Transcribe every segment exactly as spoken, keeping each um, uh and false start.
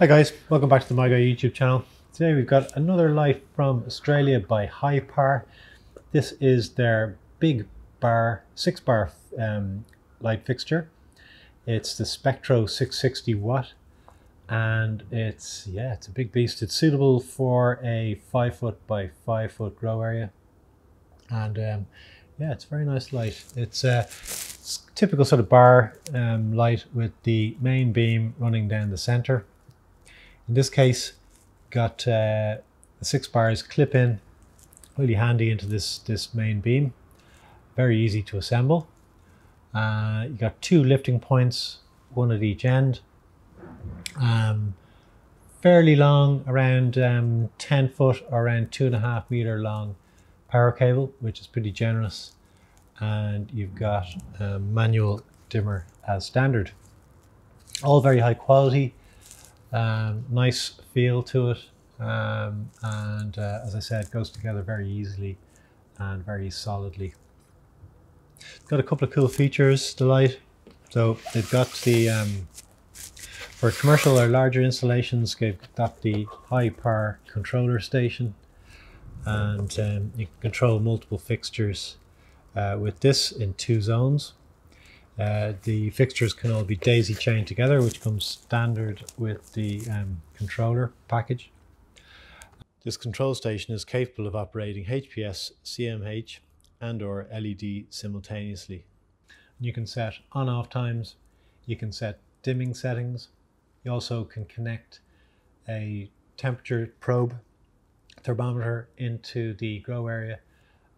Hi guys, welcome back to the My Guy YouTube channel. Today we've got another light from Australia by HiPAR. This is their big bar, six bar um, light fixture. It's the Spectro six sixty watt, and it's, yeah, it's a big beast. It's suitable for a five foot by five foot grow area. And um, yeah, it's a very nice light. It's a uh, typical sort of bar um, light with the main beam running down the center. In this case, got uh, the six bars clip in, really handy into this, this main beam. Very easy to assemble. Uh, you got two lifting points, one at each end. Um, fairly long, around um, ten foot, or around two and a half meter long power cable, which is pretty generous. And you've got a manual dimmer as standard. All very high quality. Um, nice feel to it, um, and uh, as I said, goes together very easily and very solidly. It's got a couple of cool features, the light. So they've got the, um, for commercial or larger installations, they've got the HiPAR controller station, and um, you can control multiple fixtures uh, with this in two zones. Uh, the fixtures can all be daisy chained together, which comes standard with the um, controller package. This control station is capable of operating H P S, C M H and or L E D simultaneously. You can set on-off times, you can set dimming settings, you also can connect a temperature probe thermometer into the grow area,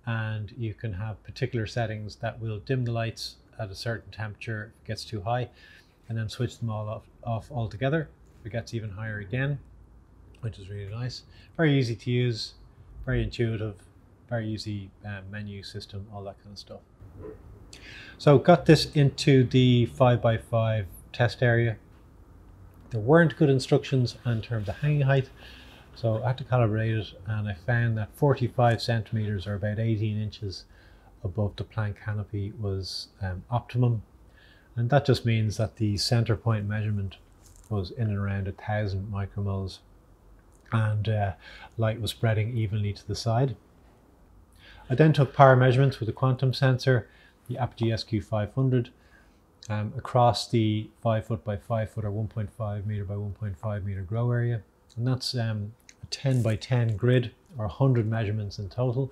and you can have particular settings that will dim the lights at a certain temperature if it gets too high, and then switch them all off, off altogether if it gets even higher again, which is really nice. Very easy to use, very intuitive, very easy uh, menu system, all that kind of stuff. So got this into the five by five test area. There weren't good instructions in terms of hanging height, so I had to calibrate it, and I found that forty-five centimeters, or about eighteen inches, above the plant canopy was um, optimum. And that just means that the center point measurement was in and around a thousand micromoles, and uh, light was spreading evenly to the side. I then took power measurements with a quantum sensor, the Apogee S Q five hundred, um, across the five foot by five foot or one point five meter by one point five meter grow area. And that's um, a ten by ten grid, or one hundred measurements in total.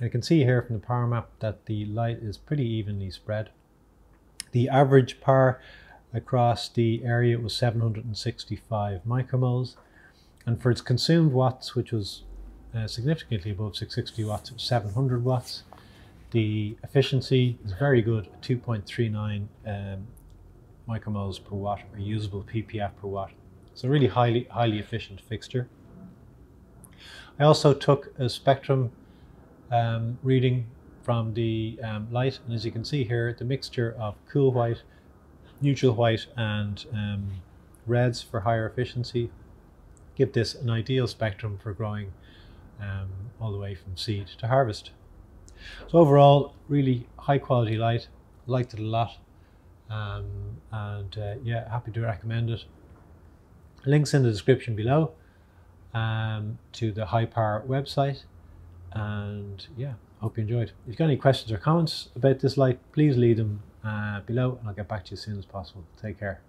I can see here from the power map that the light is pretty evenly spread. The average power across the area was seven hundred sixty-five micromoles, and for its consumed watts, which was uh, significantly above six hundred sixty watts, it was seven hundred watts. The efficiency is very good, two point three nine um, micromoles per watt, or usable P P F per watt. So really highly highly efficient fixture. I also took a spectrum Um, reading from the um, light, and as you can see here, the mixture of cool white, neutral white and um, reds for higher efficiency give this an ideal spectrum for growing um, all the way from seed to harvest. So overall, really high quality light, liked it a lot, um, and uh, yeah, happy to recommend it. Links in the description below um, to the HiPAR website. And yeah, hope you enjoyed. If you've got any questions or comments about this light, please leave them uh, below, and I'll get back to you as soon as possible. Take care.